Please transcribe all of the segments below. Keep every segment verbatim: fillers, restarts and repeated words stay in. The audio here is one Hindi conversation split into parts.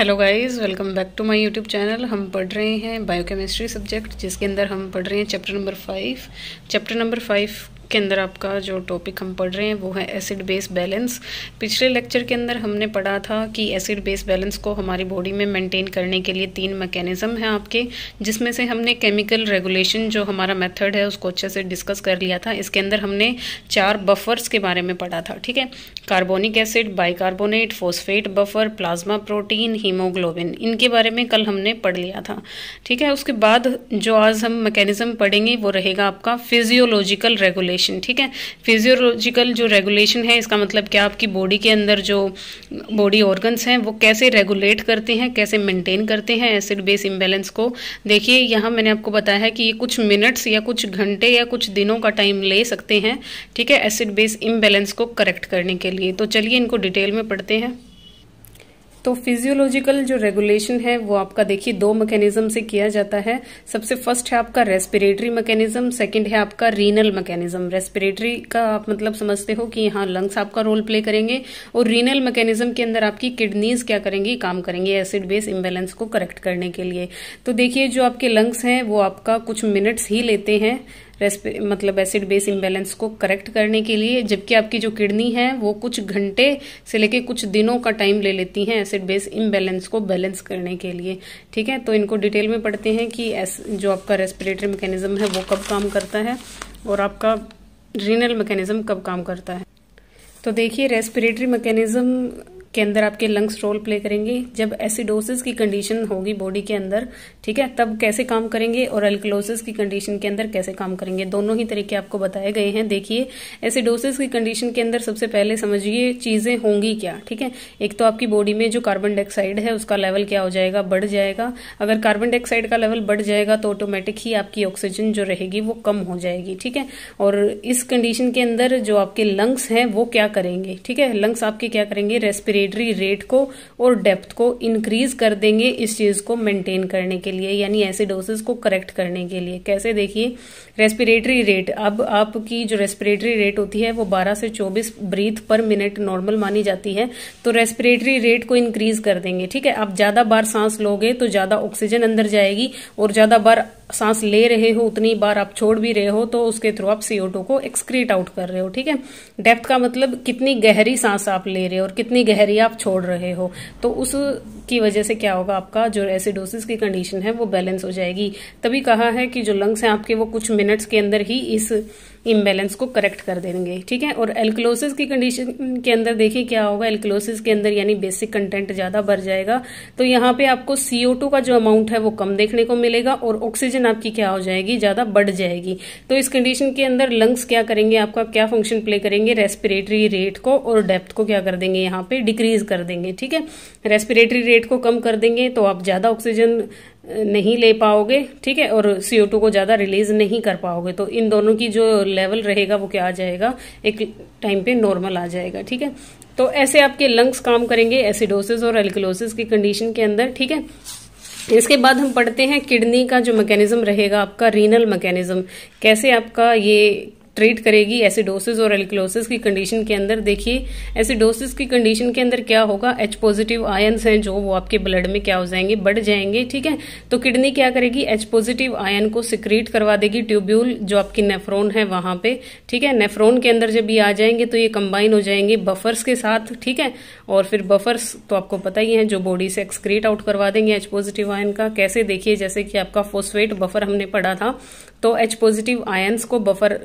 Hello guys, welcome back to my YouTube channel. हम पढ़ रहे हैं बायोकेमिस्ट्री सब्जेक्ट, जिसके अंदर हम पढ़ रहे हैं chapter number five. Chapter number five के अंदर आपका जो टॉपिक हम पढ़ रहे हैं वो है एसिड बेस बैलेंस। पिछले लेक्चर के अंदर हमने पढ़ा था कि एसिड बेस बैलेंस को हमारी बॉडी में मेंटेन करने के लिए तीन मैकेनिज़्म हैं आपके, जिसमें से हमने केमिकल रेगुलेशन जो हमारा मेथड है उसको अच्छे से डिस्कस कर लिया था। इसके अंदर हमने चार बफर्स के बारे में पढ़ा था, ठीक है। Carbonic acid, bicarbonate, phosphate buffer, plasma protein, haemoglobin, इनके बारे में कल हमने पढ़ लिया था, ठीक है। उसके बाद जो आज हम मैकेनिज़्म पढ़ेंगे वो रहेगा आपका फिजियोलॉजिकल रेगुलेशन, ठीक है। फिजियोलॉजिकल जो रेगुलेशन है इसका मतलब क्या, आपकी बॉडी के अंदर जो बॉडी ऑर्गन्स हैं वो कैसे रेगुलेट करते हैं, कैसे मेंटेन करते हैं एसिड बेस इम्बैलेंस को। देखिए यहाँ मैंने आपको बताया है कि ये कुछ मिनट्स या कुछ घंटे या कुछ दिनों का टाइम ले सकते हैं, ठीक है, एसिड बेस इम्बैलेंस को करेक्ट करने के लिए। तो चलिए इनको डिटेल में पढ़ते हैं। तो फिजियोलॉजिकल जो रेगुलेशन है वो आपका देखिए दो मैकेनिज्म से किया जाता है। सबसे फर्स्ट है आपका रेस्पिरेटरी मैकेनिज्म, सेकंड है आपका रीनल मैकेनिज्म। रेस्पिरेटरी का आप मतलब समझते हो कि यहाँ लंग्स आपका रोल प्ले करेंगे, और रीनल मैकेनिज्म के अंदर आपकी किडनीज क्या करेंगी, काम करेंगी एसिड बेस इम्बैलेंस को करेक्ट करने के लिए। तो देखिए जो आपके लंग्स हैं वो आपका कुछ मिनट्स ही लेते हैं रेस्पि मतलब एसिड बेस इम्बैलेंस को करेक्ट करने के लिए, जबकि आपकी जो किडनी है वो कुछ घंटे से लेके कुछ दिनों का टाइम ले लेती हैं एसिड बेस इम्बैलेंस को बैलेंस करने के लिए, ठीक है। तो इनको डिटेल में पढ़ते हैं कि जो आपका रेस्पिरेटरी मैकेनिज्म है वो कब काम करता है और आपका रीनल मैकेनिज्म कब काम करता है। तो देखिए रेस्पिरेटरी मैकेनिज्म के अंदर आपके लंग्स रोल प्ले करेंगे जब एसिडोसिस की कंडीशन होगी बॉडी के अंदर, ठीक है, तब कैसे काम करेंगे, और अल्कलोसिस की कंडीशन के अंदर कैसे काम करेंगे। दोनों ही तरीके आपको बताए गए हैं। देखिए एसिडोसिस की कंडीशन के अंदर सबसे पहले समझिए चीजें होंगी क्या, ठीक है। एक तो आपकी बॉडी में जो कार्बन डाइऑक्साइड है उसका लेवल क्या हो जाएगा, बढ़ जाएगा। अगर कार्बन डाइऑक्साइड का लेवल बढ़ जाएगा तो ऑटोमेटिक ही आपकी ऑक्सीजन जो रहेगी वो कम हो जाएगी, ठीक है। और इस कंडीशन के अंदर जो आपके लंग्स हैं वो क्या करेंगे, ठीक है, लंग्स आपके क्या करेंगे, रेस्पिरेटरी रेट को और डेप्थ को इंक्रीज कर देंगे इस चीज को मेंटेन करने के लिए, यानी एसिडोसिस को करेक्ट करने के लिए। कैसे, देखिए रेस्पिरेटरी रेट, अब आपकी जो रेस्पिरेटरी रेट होती है वो बारह से चौबीस ब्रीथ पर मिनट नॉर्मल मानी जाती है, तो रेस्पिरेटरी रेट को इंक्रीज कर देंगे, ठीक है। आप ज्यादा बार सांस लोगे तो ज्यादा ऑक्सीजन अंदर जाएगी, और ज्यादा बार सांस ले रहे हो उतनी बार आप छोड़ भी रहे हो, तो उसके थ्रू आप सी ओ टू को एक्सक्रीट आउट कर रहे हो, ठीक है। डेप्थ का मतलब कितनी गहरी सांस आप ले रहे हो और कितनी गहरी आप छोड़ रहे हो, तो उस की वजह से क्या होगा, आपका जो एसिडोसिस की कंडीशन है वो बैलेंस हो जाएगी। तभी कहा है कि जो लंग्स हैं आपके वो कुछ मिनट्स के अंदर ही इस इम्बैलेंस को करेक्ट कर देंगे, ठीक है। और एल्कलोसिस की कंडीशन के अंदर देखिए क्या होगा, एल्कलोसिस के अंदर यानी बेसिक कंटेंट ज्यादा बढ़ जाएगा, तो यहाँ पे आपको सी ओ टू का जो अमाउंट है वो कम देखने को मिलेगा और ऑक्सीजन आपकी क्या हो जाएगी, ज्यादा बढ़ जाएगी। तो इस कंडीशन के अंदर लंग्स क्या करेंगे, आपका क्या फंक्शन प्ले करेंगे, रेस्पिरेटरी रेट को और डेप्थ को क्या कर देंगे, यहाँ पे डिक्रीज कर देंगे, ठीक है। रेस्पिरेटरी रेट को कम कर देंगे तो आप ज्यादा ऑक्सीजन नहीं ले पाओगे, ठीक है, और सी ओ टू को ज्यादा रिलीज नहीं कर पाओगे, तो इन दोनों की जो लेवल रहेगा वो क्या आ जाएगा, एक टाइम पे नॉर्मल आ जाएगा, ठीक है। तो ऐसे आपके लंग्स काम करेंगे एसिडोसिस और एल्कलोसिस की कंडीशन के अंदर, ठीक है। इसके बाद हम पढ़ते हैं किडनी का जो मैकेनिज्म रहेगा आपका रीनल मैकेनिज्म, कैसे आपका ये ट्रीट करेगी एसिडोसिस और एल्कलोसिस की कंडीशन के अंदर। देखिए एसिडोसिस की कंडीशन के अंदर क्या होगा, एच पॉजिटिव आयन्स हैं जो वो आपके ब्लड में क्या हो जाएंगे, बढ़ जाएंगे, ठीक है। तो किडनी क्या करेगी, एच पॉजिटिव आयन को सिक्रीट करवा देगी ट्यूब्यूल जो आपकी नेफ्रॉन है वहां पे, ठीक है। नेफ्रॉन के अंदर जब ये आ जाएंगे तो ये कंबाइन हो जाएंगे बफर्स के साथ, ठीक है, और फिर बफर्स तो आपको पता ही है जो बॉडी से एक्सक्रीट आउट करवा देंगे एच पॉजिटिव आयन का। कैसे, देखिए जैसे कि आपका फोस्फेट बफर हमने पढ़ा था, तो एच पॉजिटिव आयन्स को बफर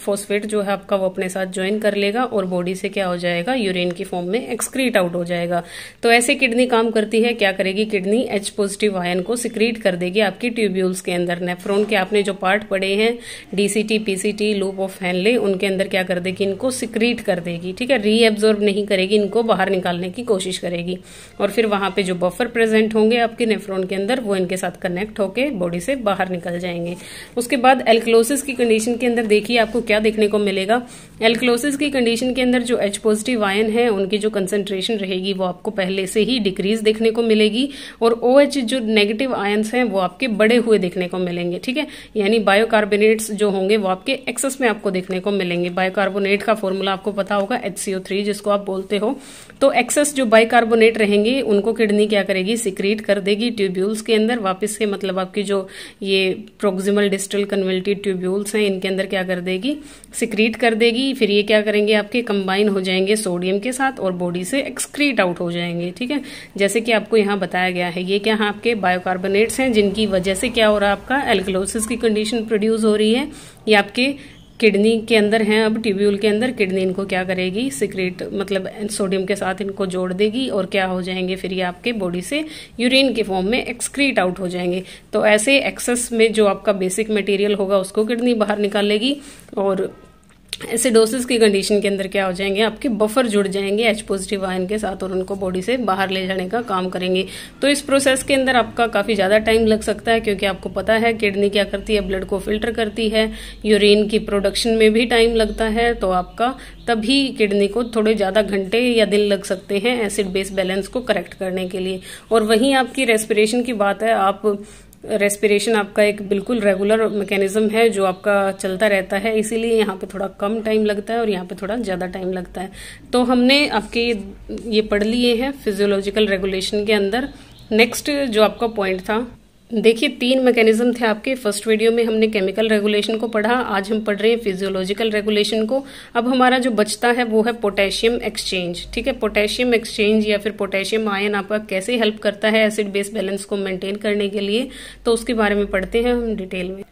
फोस्फेट जो है आपका वो अपने साथ ज्वाइन कर लेगा और बॉडी से क्या हो जाएगा, यूरिन की फॉर्म में एक्सक्रीट आउट हो जाएगा। तो ऐसे किडनी काम करती है, क्या करेगी किडनी, एच पॉजिटिव आयन को सिक्रीट कर देगी आपकी ट्यूब्यूल्स के अंदर। नेफ्रॉन के आपने जो पार्ट पढ़े हैं D C T, P C T, loop of Henle, उनके अंदर क्या कर देगी, इनको सिक्रीट कर देगी, ठीक है, रीएब्जॉर्ब नहीं करेगी, इनको बाहर निकालने की कोशिश करेगी, और फिर वहां पर जो बफर प्रेजेंट होंगे आपके नेफ्रॉन के अंदर वो इनके साथ कनेक्ट होकर बॉडी से बाहर निकल जाएंगे। उसके बाद एल्कलोसिस की कंडीशन के अंदर देखिए आपको क्या देखने को मिलेगा। एल्कलोसिस की कंडीशन के अंदर जो एच पॉजिटिव आयन है उनकी जो कंसंट्रेशन रहेगी वो आपको पहले से ही डिक्रीज देखने को मिलेगी, और ओ एच जो नेगेटिव आयन्स हैं वो आपके बड़े हुए देखने को मिलेंगे। ठीक है, यानी बायोकार्बोनेट्स जो होंगे वो आपके एक्सेस में आपको देखने को मिलेंगे। बायोकार्बोनेट का फॉर्मूला आपको पता होगा एच सी ओ थ्री जिसको आप बोलते हो। तो एक्सेस जो बायोकार्बोनेट रहेंगे उनको किडनी क्या करेगी, सिक्रीट कर देगी ट्यूब्यूल्स के अंदर वापस से, मतलब आपकी जो ये प्रोक्सिमल डिस्टल कन्वेल्टेड ट्यूब्यूल्स हैं इनके अंदर क्या कर देगी, सिक्रीट कर देगी। फिर ये क्या करेंगे, आपके कंबाइन हो जाएंगे सोडियम के साथ और बॉडी से एक्सक्रीट आउट हो जाएंगे। ठीक है, जैसे कि आपको यहाँ बताया गया है, ये क्या है आपके बायोकार्बोनेट्स हैं जिनकी वजह से क्या हो रहा है, आपका एल्कलोसिस की कंडीशन प्रोड्यूस हो रही है। ये आपके किडनी के अंदर हैं, अब ट्यूब्यूल के अंदर किडनी इनको क्या करेगी, सिक्रेट मतलब सोडियम के साथ इनको जोड़ देगी और क्या हो जाएंगे फिर ये आपके बॉडी से यूरिन के फॉर्म में एक्सक्रीट आउट हो जाएंगे। तो ऐसे एक्सेस में जो आपका बेसिक मटेरियल होगा उसको किडनी बाहर निकालेगी, और एसिडोसिस की कंडीशन के अंदर क्या हो जाएंगे, आपके बफर जुड़ जाएंगे एच पॉजिटिव आयन के साथ और उनको बॉडी से बाहर ले जाने का काम करेंगे। तो इस प्रोसेस के अंदर आपका काफ़ी ज़्यादा टाइम लग सकता है, क्योंकि आपको पता है किडनी क्या करती है, ब्लड को फिल्टर करती है, यूरिन की प्रोडक्शन में भी टाइम लगता है। तो आपका तभी किडनी को थोड़े ज़्यादा घंटे या दिन लग सकते हैं एसिड बेस बैलेंस को करेक्ट करने के लिए। और वहीं आपकी रेस्पिरेशन की बात है, आप रेस्पिरेशन आपका एक बिल्कुल रेगुलर मैकेनिज्म है जो आपका चलता रहता है, इसीलिए यहाँ पे थोड़ा कम टाइम लगता है और यहाँ पे थोड़ा ज़्यादा टाइम लगता है। तो हमने आपके ये पढ़ लिए हैं फिजियोलॉजिकल रेगुलेशन के अंदर। नेक्स्ट जो आपका पॉइंट था, देखिए तीन मैकेनिज्म थे आपके। फर्स्ट वीडियो में हमने केमिकल रेगुलेशन को पढ़ा, आज हम पढ़ रहे हैं फिजियोलॉजिकल रेगुलेशन को। अब हमारा जो बचता है वो है पोटेशियम एक्सचेंज। ठीक है, पोटेशियम एक्सचेंज या फिर पोटेशियम आयन आपका कैसे हेल्प करता है एसिड बेस बैलेंस को मेंटेन करने के लिए, तो उसके बारे में पढ़ते हैं हम डिटेल में।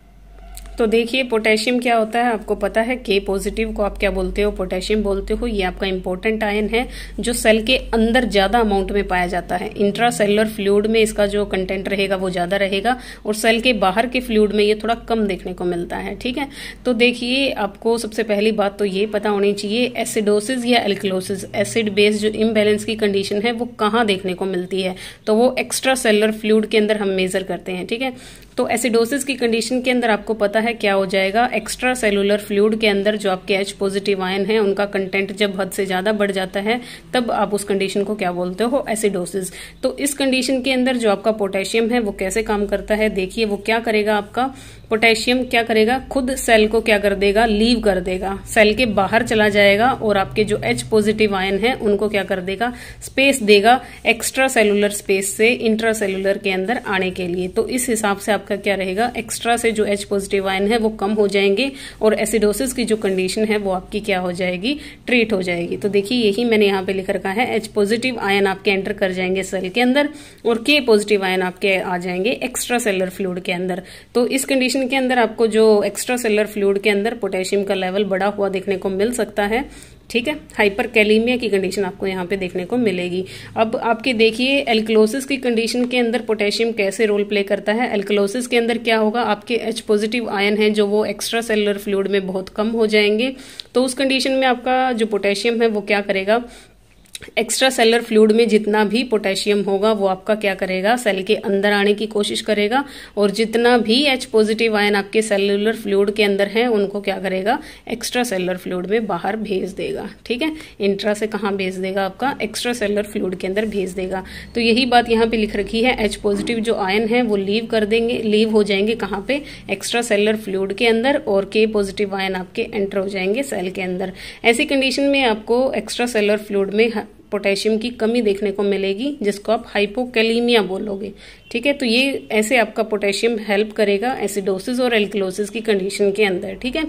तो देखिए पोटेशियम क्या होता है, आपको पता है के पॉजिटिव को आप क्या बोलते हो, पोटेशियम बोलते हो। ये आपका इंपॉर्टेंट आयन है जो सेल के अंदर ज़्यादा अमाउंट में पाया जाता है। इंट्रासेलुलर फ्लूइड में इसका जो कंटेंट रहेगा वो ज़्यादा रहेगा, और सेल के बाहर के फ्लूइड में ये थोड़ा कम देखने को मिलता है। ठीक है, तो देखिए आपको सबसे पहली बात तो ये पता होनी चाहिए, एसिडोसिस या एल्कलोसिस, एसिड बेस जो इम्बेलेंस की कंडीशन है वो कहाँ देखने को मिलती है, तो वो एक्स्ट्रा सेलुलर फ्लूइड के अंदर हम मेजर करते हैं। ठीक है, तो एसिडोसिस की कंडीशन के अंदर आपको पता है क्या हो जाएगा, एक्स्ट्रा सेलुलर फ्लूइड के अंदर जो आपके एच पॉजिटिव आयन है उनका कंटेंट जब हद से ज़्यादा बढ़ जाता है तब आप उस कंडीशन को क्या बोलते हो, एसिडोसिस। तो इस कंडीशन के अंदर जो आपका पोटेशियम है वो कैसे काम करता है, देखिए वो क्या करेगा, आपका पोटेशियम क्या करेगा, खुद सेल को क्या कर देगा, लीव कर देगा, सेल के बाहर चला जाएगा और आपके जो एच पॉजिटिव आयन है उनको क्या कर देगा, स्पेस देगा एक्स्ट्रा सेलुलर स्पेस से इंट्रा सेलुलर के अंदर आने के लिए। तो इस हिसाब से आपका क्या रहेगा, एक्स्ट्रा से जो एच पॉजिटिव आयन है वो कम हो जाएंगे और एसिडोसिस की जो कंडीशन है वो आपकी क्या हो जाएगी, ट्रीट हो जाएगी। तो देखिए यही मैंने यहाँ पे लिख रखा है, एच पॉजिटिव आयन आपके एंटर कर जाएंगे सेल के अंदर और के पॉजिटिव आयन आपके आ जाएंगे एक्स्ट्रा सेलुलर फ्लूइड के अंदर। तो इस कंडीशन के अंदर आपको जो एक्स्ट्रा सेलुलर फ्लूइड के अंदर पोटेशियम का लेवल बढ़ा हुआ देखने को मिल सकता है। ठीक है, हाइपरकैलेमिया की कंडीशन आपको यहाँ पे देखने को मिलेगी। अब आपके देखिए एल्कलोसिस की कंडीशन के अंदर पोटेशियम कैसे रोल प्ले करता है। एल्कलोसिस के अंदर क्या होगा, आपके एच पॉजिटिव आयन है जो वो एक्स्ट्रा सेलुलर फ्लूइड में बहुत कम हो जाएंगे, तो उस कंडीशन में आपका जो पोटेशियम है वो क्या करेगा, एक्स्ट्रा सेलुलर फ्लूइड में जितना भी पोटेशियम होगा वो आपका क्या करेगा, सेल के अंदर आने की कोशिश करेगा और जितना भी एच पॉजिटिव आयन आपके सेलुलर फ्लूइड के अंदर है उनको क्या करेगा, एक्स्ट्रा सेलुलर फ्लूइड में बाहर भेज देगा। ठीक है, इंट्रा से कहाँ भेज देगा, आपका एक्स्ट्रा सेलुलर फ्लूइड के अंदर भेज देगा। तो यही बात यहाँ पे लिख रखी है, एच पॉजिटिव जो आयन है वो लीव कर देंगे, लीव हो जाएंगे कहाँ पे, एक्स्ट्रा सेलुलर फ्लूइड के अंदर और के पॉजिटिव आयन आपके एंटर हो जाएंगे सेल के अंदर। ऐसी कंडीशन में आपको एक्स्ट्रा सेलुलर फ्लूइड में पोटेशियम की कमी देखने को मिलेगी, जिसको आप हाइपोकैलेमिया बोलोगे। ठीक है, तो ये ऐसे आपका पोटेशियम हेल्प करेगा एसिडोसिस और एल्कलोसिस की कंडीशन के अंदर। ठीक है,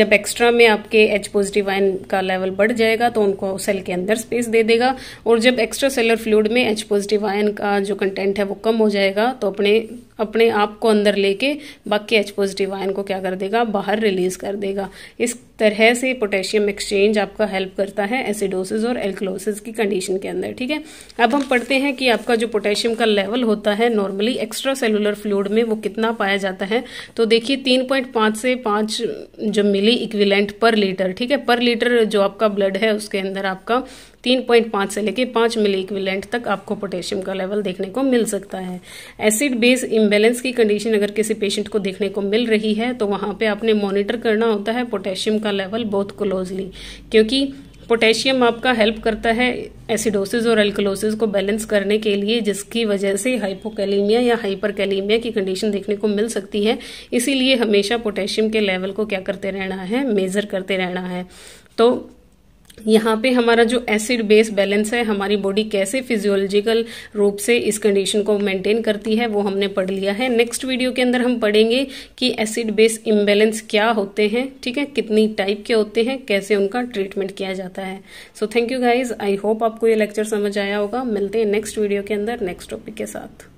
जब एक्स्ट्रा में आपके एच पॉजिटिव आयन का लेवल बढ़ जाएगा तो उनको सेल के अंदर स्पेस दे देगा, और जब एक्स्ट्रा सेलर फ्लूइड में एच पॉजिटिव आयन का जो कंटेंट है वो कम हो जाएगा तो अपने अपने आप को अंदर लेके बाकी एच पॉजिटिव आयन को क्या कर देगा, बाहर रिलीज कर देगा। इस तरह से पोटेशियम एक्सचेंज आपका हेल्प करता है एसिडोसिस और एल्कलोसिस की कंडीशन के अंदर। ठीक है, अब हम पढ़ते हैं कि आपका जो पोटेशियम का लेवल होता है नॉर्मली एक्स्ट्रा सेलुलर फ्लूइड में वो कितना पाया जाता है। तो देखिए तीन पॉइंट पाँच से पाँच जो मिल मिली इक्विलेंट पर लीटर, ठीक है, पर लीटर जो आपका ब्लड है उसके अंदर आपका तीन पॉइंट पाँच से लेके पाँच मिली इक्विलेंट तक आपको पोटेशियम का लेवल देखने को मिल सकता है। एसिड बेस इम्बेलेंस की कंडीशन अगर किसी पेशेंट को देखने को मिल रही है तो वहाँ पे आपने मॉनिटर करना होता है पोटेशियम का लेवल बहुत क्लोजली, क्योंकि पोटेशियम आपका हेल्प करता है एसिडोसिस और एल्कलोसिस को बैलेंस करने के लिए, जिसकी वजह से हाइपोकैलेमिया या हाइपरकैलेमिया की कंडीशन देखने को मिल सकती है। इसीलिए हमेशा पोटेशियम के लेवल को क्या करते रहना है, मेजर करते रहना है। तो यहाँ पे हमारा जो एसिड बेस बैलेंस है, हमारी बॉडी कैसे फिजियोलॉजिकल रूप से इस कंडीशन को मेंटेन करती है, वो हमने पढ़ लिया है। नेक्स्ट वीडियो के अंदर हम पढ़ेंगे कि एसिड बेस इम्बैलेंस क्या होते हैं, ठीक है, कितनी टाइप के होते हैं, कैसे उनका ट्रीटमेंट किया जाता है। So thank you guys, I hope आपको ये लेक्चर समझ आया होगा। मिलते हैं नेक्स्ट वीडियो के अंदर नेक्स्ट टॉपिक के साथ।